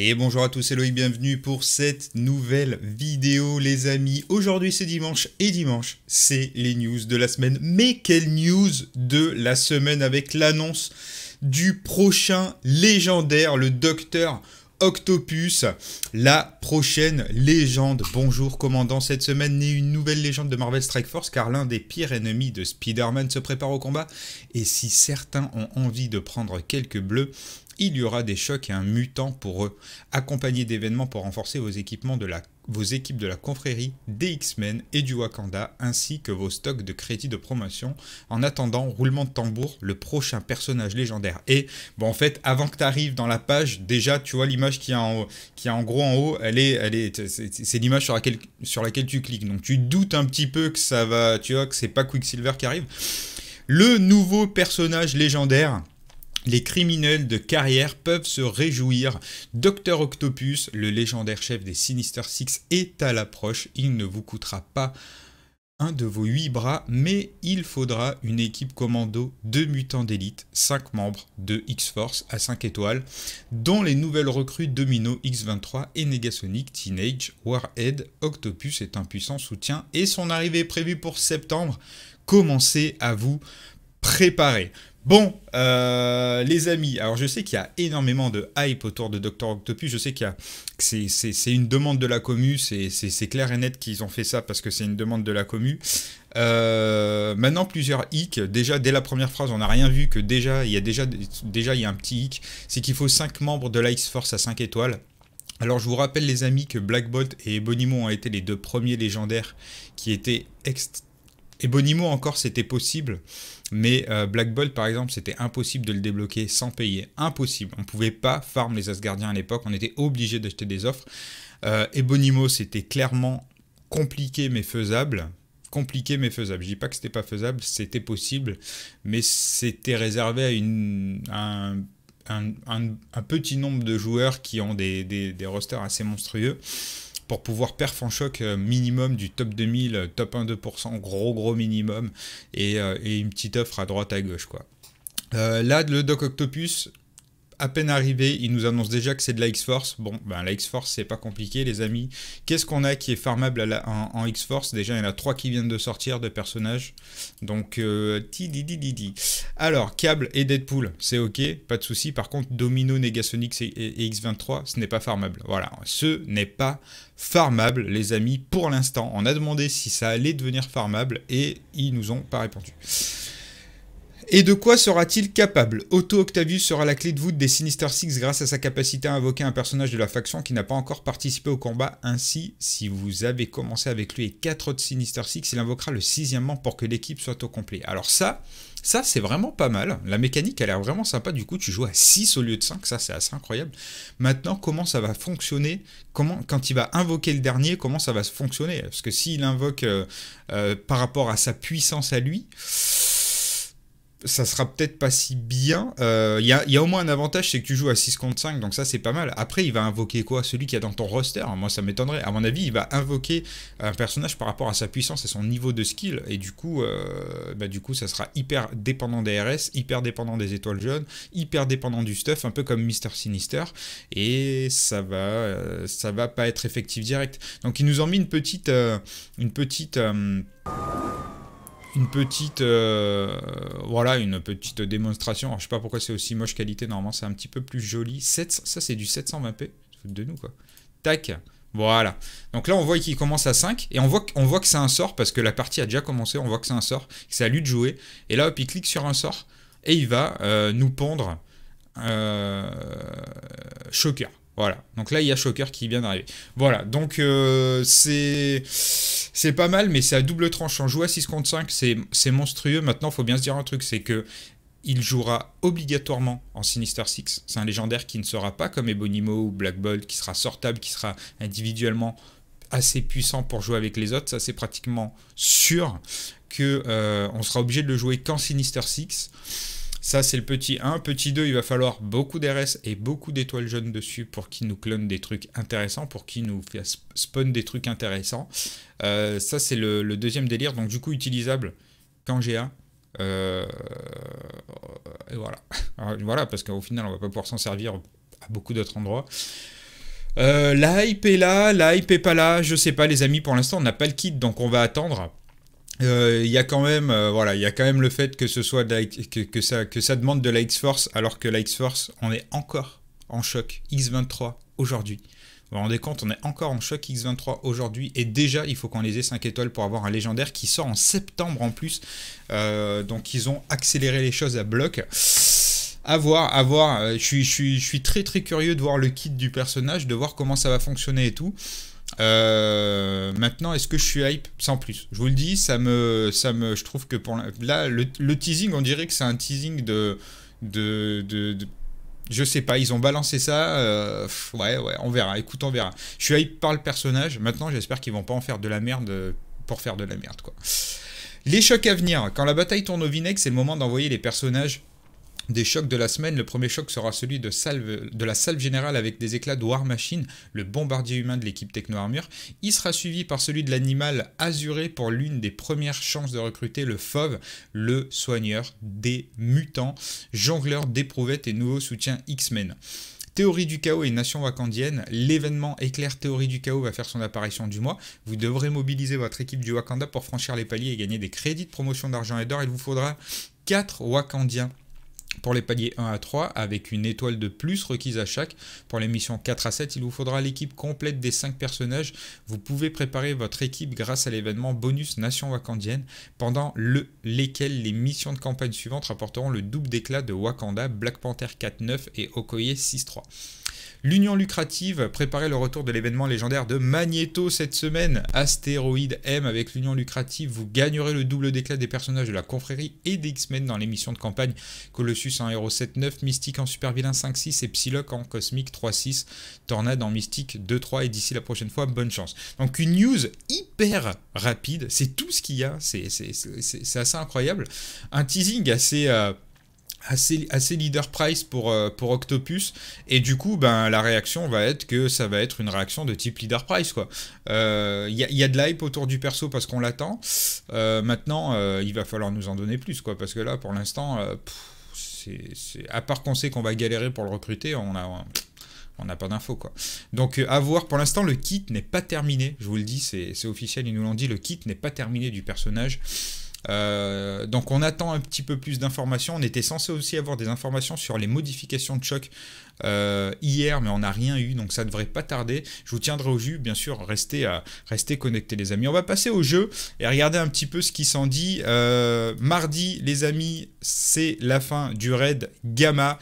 Et bonjour à tous, c'est Loïc, bienvenue pour cette nouvelle vidéo les amis. Aujourd'hui c'est dimanche et dimanche c'est les news de la semaine. Mais quelle news de la semaine avec l'annonce du prochain légendaire, le Docteur Octopus, la prochaine légende. Bonjour commandant, cette semaine naît une nouvelle légende de Marvel Strike Force car l'un des pires ennemis de Spider-Man se prépare au combat. Et si certains ont envie de prendre quelques bleus, il y aura des chocs et un mutant pour eux, accompagné d'événements pour renforcer vos équipes de la confrérie, des X-Men et du Wakanda, ainsi que vos stocks de crédits de promotion. En attendant, roulement de tambour, le prochain personnage légendaire. Et bon, en fait, avant que tu arrives dans la page, déjà, tu vois l'image qui est en haut, qui est en gros en haut, c'est l'image sur laquelle tu cliques. Donc tu doutes un petit peu que ça va, tu vois, que c'est pas Quicksilver qui arrive. Le nouveau personnage légendaire. Les criminels de carrière peuvent se réjouir. Docteur Octopus, le légendaire chef des Sinister Six, est à l'approche. Il ne vous coûtera pas un de vos 8 bras, mais il faudra une équipe commando de mutants d'élite, 5 membres de X-Force à 5 étoiles, dont les nouvelles recrues Domino, X-23 et Negasonic Teenage Warhead. Octopus est un puissant soutien et son arrivée est prévue pour septembre. Commencez à vous préparer. Bon, les amis, alors je sais qu'il y a énormément de hype autour de Doctor Octopus, je sais qu'il y a, c'est une demande de la commu, c'est clair et net qu'ils ont fait ça parce que c'est une demande de la commu. Maintenant plusieurs hicks, déjà dès la première phrase on n'a rien vu que déjà il y a un petit hic, c'est qu'il faut 5 membres de la X-Force à 5 étoiles. Alors je vous rappelle les amis que Black Bolt et Ebony Maw ont été les deux premiers légendaires qui étaient extrêmement... Ebony Maw encore c'était possible, mais Black Bolt par exemple c'était impossible de le débloquer sans payer, impossible, on ne pouvait pas farm les Asgardiens à l'époque, on était obligé d'acheter des offres. Ebony Maw c'était clairement compliqué mais faisable, je dis pas que c'était pas faisable, c'était possible, mais c'était réservé à un petit nombre de joueurs qui ont des rosters assez monstrueux. Pour pouvoir perf en choc minimum du top 2000, top 1-2%, gros minimum, et une petite offre à droite à gauche quoi. Là, le Doc Octopus, à peine arrivé, il nous annonce déjà que c'est de la X-Force. Bon, ben la X-Force, c'est pas compliqué les amis. Qu'est-ce qu'on a qui est farmable en X-Force? Déjà, il y en a 3 qui viennent de sortir de personnages. Donc, alors, Cable et Deadpool, c'est ok, pas de souci. Par contre, Domino, Negasonic et X-23, ce n'est pas farmable. Voilà, ce n'est pas farmable, les amis, pour l'instant. On a demandé si ça allait devenir farmable et ils nous ont pas répondu. Et de quoi sera-t-il capable? Otto Octavius sera la clé de voûte des Sinister Six grâce à sa capacité à invoquer un personnage de la faction qui n'a pas encore participé au combat. Ainsi, si vous avez commencé avec lui et 4 autres Sinister Six, il invoquera le 6e membre pour que l'équipe soit au complet. Alors ça c'est vraiment pas mal. La mécanique a l'air vraiment sympa. Du coup, tu joues à 6 au lieu de 5. Ça, c'est assez incroyable. Maintenant, comment ça va fonctionner? Quand il va invoquer le dernier, comment ça va fonctionner? Parce que s'il invoque par rapport à sa puissance à lui... ça sera peut-être pas si bien. Il y a au moins un avantage, c'est que tu joues à 6 contre 5, donc ça c'est pas mal. Après, il va invoquer quoi? Celui qui est dans ton roster, moi ça m'étonnerait. À mon avis, il va invoquer un personnage par rapport à sa puissance et son niveau de skill, et du coup ça sera hyper dépendant des RS, hyper dépendant des étoiles jaunes, hyper dépendant du stuff, un peu comme Mister Sinister, et ça va pas être effectif direct. Donc ils nous ont mis une petite démonstration. Alors, je sais pas pourquoi c'est aussi moche qualité, normalement c'est un petit peu plus joli. 700, ça c'est du 720p, foutre de nous quoi. Tac, voilà. Donc là on voit qu'il commence à 5 et on voit que c'est un sort parce que la partie a déjà commencé, on voit que c'est un sort, c'est à lui de jouer. Et là hop, il clique sur un sort et il va nous pondre Shocker. Voilà, donc là il y a Shocker qui vient d'arriver. Voilà, donc c'est pas mal, mais c'est à double tranche. En jouant à 6 contre 5, c'est monstrueux. Maintenant, il faut bien se dire un truc, c'est que il jouera obligatoirement en Sinister Six. C'est un légendaire qui ne sera pas comme Ebony Maw ou Black Bolt, qui sera sortable, qui sera individuellement assez puissant pour jouer avec les autres. Ça, c'est pratiquement sûr que on sera obligé de le jouer qu'en Sinister Six. Ça, c'est le petit 1. Petit 2, il va falloir beaucoup d'RS et beaucoup d'étoiles jaunes dessus pour qu'il nous clone des trucs intéressants, pour qu'il nous fasse spawn des trucs intéressants. Ça, c'est le deuxième délire. Donc, du coup, utilisable quand GA. Et voilà. Alors, voilà, parce qu'au final, on ne va pas pouvoir s'en servir à beaucoup d'autres endroits. La hype est là, la hype est pas là, je sais pas les amis, pour l'instant on n'a pas le kit, donc on va attendre. Il y a quand même voilà, il y a quand même le fait que ce soit de la, que ça demande de la X-Force, alors que la X-Force, on est encore en choc X-23 aujourd'hui. Vous vous rendez compte, on est encore en choc X-23 aujourd'hui, et déjà il faut qu'on les ait 5 étoiles pour avoir un légendaire qui sort en septembre en plus, donc ils ont accéléré les choses à bloc. À voir, à voir. Je suis très très curieux de voir le kit du personnage, de voir comment ça va fonctionner et tout. Maintenant, est-ce que je suis hype? Sans plus. Je vous le dis, je trouve que pour là, le teasing, on dirait que c'est un teasing de je sais pas, ils ont balancé ça, ouais, on verra, écoute, on verra. Je suis hype par le personnage, maintenant j'espère qu'ils vont pas en faire de la merde pour faire de la merde, quoi. Les chocs à venir, quand la bataille tourne au vinaigre, c'est le moment d'envoyer les personnages des chocs de la semaine. Le premier choc sera celui de la salve générale avec des éclats de War Machine, le bombardier humain de l'équipe Techno-Armure. Il sera suivi par celui de l'animal azuré pour l'une des premières chances de recruter le fauve, le soigneur des mutants, jongleur d'éprouvettes et nouveau soutien X-Men. Théorie du chaos et nation wakandienne, l'événement éclair Théorie du chaos va faire son apparition du mois. Vous devrez mobiliser votre équipe du Wakanda pour franchir les paliers et gagner des crédits de promotion d'argent et d'or. Il vous faudra 4 Wakandiens pour les paliers 1 à 3, avec une étoile de plus requise à chaque. Pour les missions 4 à 7, il vous faudra l'équipe complète des 5 personnages. Vous pouvez préparer votre équipe grâce à l'événement bonus Nation Wakandienne, pendant lesquels les missions de campagne suivantes rapporteront le double d'éclat de Wakanda, Black Panther 4-9 et Okoye 6-3. L'union lucrative, préparez le retour de l'événement légendaire de Magneto cette semaine, Astéroïde M. Avec l'union lucrative, vous gagnerez le double d'éclat des personnages de la confrérie et des X-Men dans les missions de campagne. Colossus en héros 7-9, Mystique en super vilain 5-6 et Psylocke en cosmique 3-6, Tornade en mystique 2-3, et d'ici la prochaine fois, bonne chance. Donc une news hyper rapide, c'est tout ce qu'il y a, c'est assez incroyable. Un teasing assez leader price pour Octopus, et du coup ben, la réaction va être que ça va être une réaction de type leader price, quoi. Y a de l'hype autour du perso parce qu'on l'attend. Maintenant il va falloir nous en donner plus, quoi, parce que là pour l'instant à part qu'on sait qu'on va galérer pour le recruter, on n'a pas d'infos, quoi. Donc à voir, pour l'instant le kit n'est pas terminé, je vous le dis, c'est officiel, ils nous l'ont dit, le kit n'est pas terminé du personnage. Donc on attend un petit peu plus d'informations. On était censé aussi avoir des informations sur les modifications de choc hier, mais on n'a rien eu, donc ça devrait pas tarder. Je vous tiendrai au jus, bien sûr, restez connectés les amis. On va passer au jeu et regarder un petit peu ce qui s'en dit. Mardi les amis, c'est la fin du raid Gamma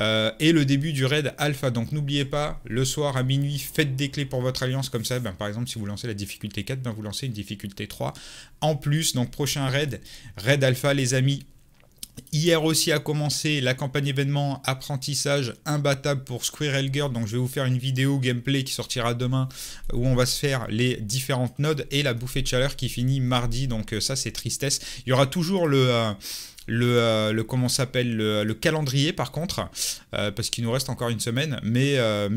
et le début du raid Alpha. Donc n'oubliez pas, le soir à minuit, faites des clés pour votre alliance, comme ça, ben, par exemple, si vous lancez la difficulté 4, ben, vous lancez une difficulté 3 en plus. Donc prochain raid Alpha les amis. Hier aussi a commencé la campagne événement apprentissage imbattable pour Squirrel Girl, donc je vais vous faire une vidéo gameplay qui sortira demain où on va se faire les différentes nodes, et la bouffée de chaleur qui finit mardi, donc ça c'est tristesse. Il y aura toujours le calendrier par contre, parce qu'il nous reste encore une semaine, mais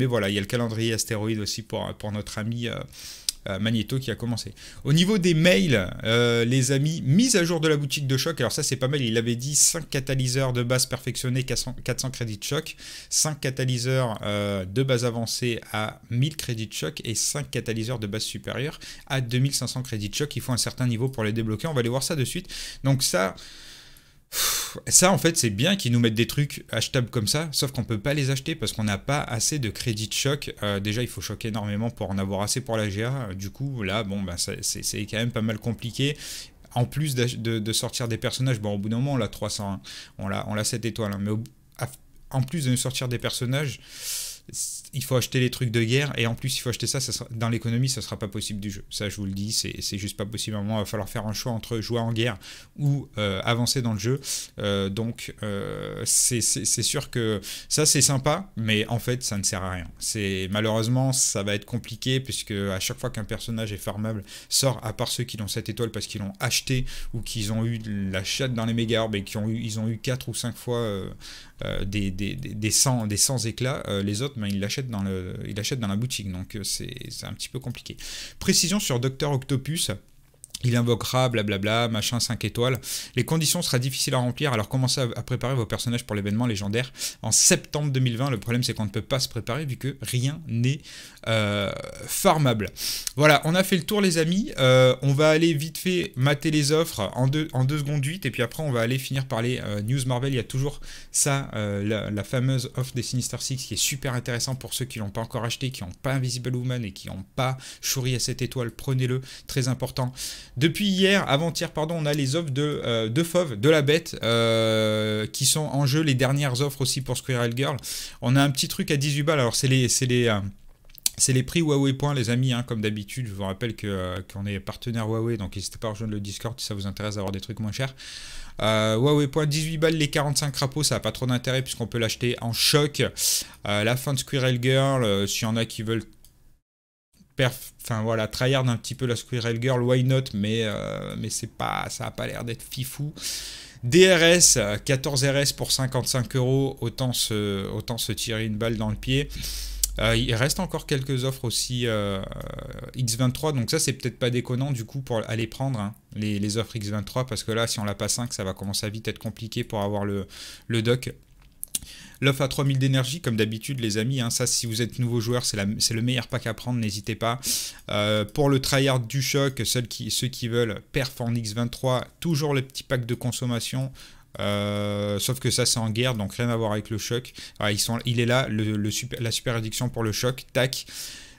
voilà, il y a le calendrier astéroïde aussi pour notre ami Magneto qui a commencé. Au niveau des mails, les amis, mise à jour de la boutique de choc. Alors ça c'est pas mal, il avait dit 5 catalyseurs de base perfectionnés, 400 crédits de choc, 5 catalyseurs de base avancée à 1000 crédits de choc, et 5 catalyseurs de base supérieure à 2500 crédits de choc. Il faut un certain niveau pour les débloquer, on va aller voir ça de suite. Donc ça en fait c'est bien qu'ils nous mettent des trucs achetables comme ça, sauf qu'on peut pas les acheter parce qu'on n'a pas assez de crédits de choc. Déjà il faut choquer énormément pour en avoir assez pour la GA, du coup là bon ben, c'est quand même pas mal compliqué. En plus de sortir des personnages, bon au bout d'un moment on l'a 300, hein, on l'a 7 étoiles, hein, mais en plus de nous sortir des personnages, il faut acheter les trucs de guerre, et en plus il faut acheter ça, dans l'économie ça sera pas possible du jeu, ça je vous le dis, c'est juste pas possible. À un moment il va falloir faire un choix entre jouer en guerre ou avancer dans le jeu, donc c'est sûr que ça c'est sympa, mais en fait ça ne sert à rien. Malheureusement ça va être compliqué, puisque à chaque fois qu'un personnage est farmable sort, à part ceux qui l'ont 7 étoiles parce qu'ils l'ont acheté ou qu'ils ont eu la chatte dans les méga orbes et qu'ils ont eu 4 ou 5 fois des 100 éclats, les autres ben, ils l'achètent dans la boutique, donc c'est un petit peu compliqué. Précision sur Doctor Octopus. Il invoquera blablabla, machin 5 étoiles. Les conditions seront difficiles à remplir, alors commencez à préparer vos personnages pour l'événement légendaire en septembre 2020. Le problème c'est qu'on ne peut pas se préparer vu que rien n'est farmable. Voilà, on a fait le tour les amis. On va aller vite fait mater les offres en 2 secondes 8 et puis après on va aller finir par les News Marvel. Il y a toujours ça, la fameuse offre des Sinister Six qui est super intéressant pour ceux qui l'ont pas encore acheté, qui n'ont pas Invisible Woman et qui n'ont pas Shuri à 7 étoiles. Prenez-le, très important. Depuis hier, avant-hier, pardon, on a les offres de Fauve, de la bête, qui sont en jeu. Les dernières offres aussi pour Squirrel Girl. On a un petit truc à 18 balles. Alors, c'est les prix Huawei Point, les amis, hein, comme d'habitude. Je vous rappelle qu'on est partenaire Huawei, donc n'hésitez pas à rejoindre le Discord si ça vous intéresse d'avoir des trucs moins chers. Huawei Point, 18 balles, les 45 crapauds, ça n'a pas trop d'intérêt puisqu'on peut l'acheter en choc. La fin de Squirrel Girl, s'il y en a qui veulent... Enfin voilà, tryhard un petit peu la Squirrel Girl, why not, mais c'est pas, ça n'a pas l'air d'être fifou. DRS, 14 RS pour 55 €, autant se tirer une balle dans le pied. Il reste encore quelques offres aussi X23, donc ça c'est peut-être pas déconnant du coup pour aller prendre hein, les offres X23, parce que là si on l'a pas 5, ça va commencer à vite être compliqué pour avoir le doc. L'offre à 3000 d'énergie, comme d'habitude, les amis. Hein, ça, si vous êtes nouveau joueur, c'est le meilleur pack à prendre, n'hésitez pas. Pour le tryhard du choc, ceux qui veulent perf en X23, toujours le petit pack de consommation. Sauf que ça, c'est en guerre, donc rien à voir avec le choc. Alors, il est là, la super addiction pour le choc. Tac.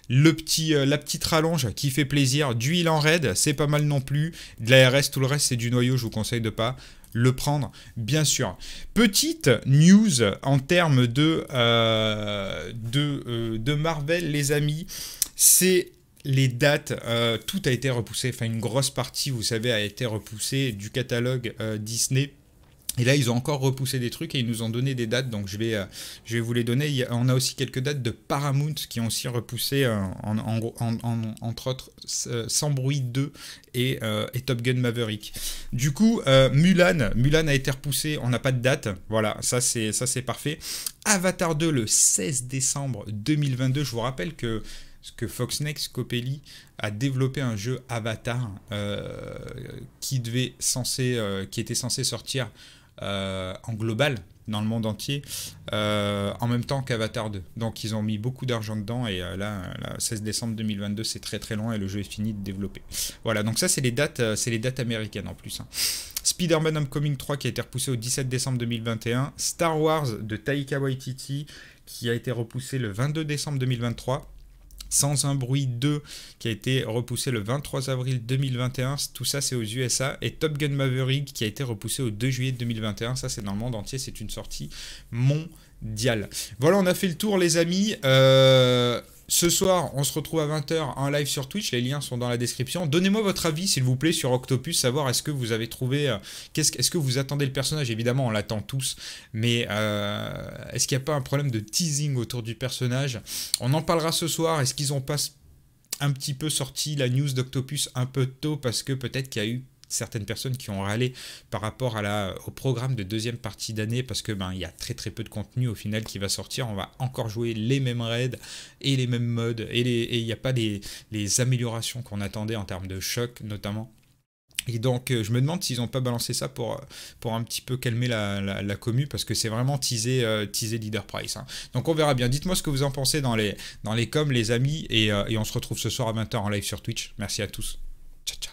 La petite rallonge qui fait plaisir. D'huile en raid, c'est pas mal non plus. De la RS, tout le reste, c'est du noyau, je vous conseille de pas le prendre, bien sûr. Petite news en termes de Marvel, les amis, c'est les dates. Tout a été repoussé, enfin une grosse partie, vous savez, a été repoussée du catalogue Disney. Et là, ils ont encore repoussé des trucs et ils nous ont donné des dates, donc je vais vous les donner. On a aussi quelques dates de Paramount qui ont aussi repoussé, entre autres, Sans Bruit 2 et Top Gun Maverick. Du coup, Mulan a été repoussé, on n'a pas de date, voilà, ça c'est parfait. Avatar 2 le 16 décembre 2022, je vous rappelle que Fox Next Copelli a développé un jeu Avatar qui était censé sortir en global dans le monde entier en même temps qu'Avatar 2. Donc ils ont mis beaucoup d'argent dedans et là 16 décembre 2022 c'est très très loin et le jeu est fini de développer. Voilà, donc ça c'est les dates américaines en plus. Hein. Spider-Man Homecoming 3 qui a été repoussé au 17 décembre 2021, Star Wars de Taika Waititi qui a été repoussé le 22 décembre 2023. Sans un bruit 2 qui a été repoussé le 23 avril 2021, tout ça c'est aux USA, et Top Gun Maverick qui a été repoussé au 2 juillet 2021, ça c'est dans le monde entier, c'est une sortie mondiale. Voilà, on a fait le tour les amis, ce soir on se retrouve à 20 h en live sur Twitch, les liens sont dans la description. Donnez-moi votre avis s'il vous plaît sur Octopus, savoir est-ce que vous avez trouvé, est-ce que vous attendez le personnage, évidemment on l'attend tous, mais est-ce qu'il n'y a pas un problème de teasing autour du personnage? On en parlera ce soir, est-ce qu'ils n'ont pas un petit peu sorti la news d'Octopus un peu tôt, parce que peut-être qu'il y a eu certaines personnes qui ont râlé par rapport au programme de deuxième partie d'année, parce que ben, y a très très peu de contenu au final qui va sortir, on va encore jouer les mêmes raids et les mêmes modes, et il n'y a pas les améliorations qu'on attendait en termes de choc notamment. Et donc je me demande s'ils n'ont pas balancé ça pour un petit peu calmer la commu, parce que c'est vraiment teaser Leader Price. Hein. Donc on verra bien, dites-moi ce que vous en pensez dans les coms les amis, et on se retrouve ce soir à 20 h en live sur Twitch. Merci à tous, ciao ciao.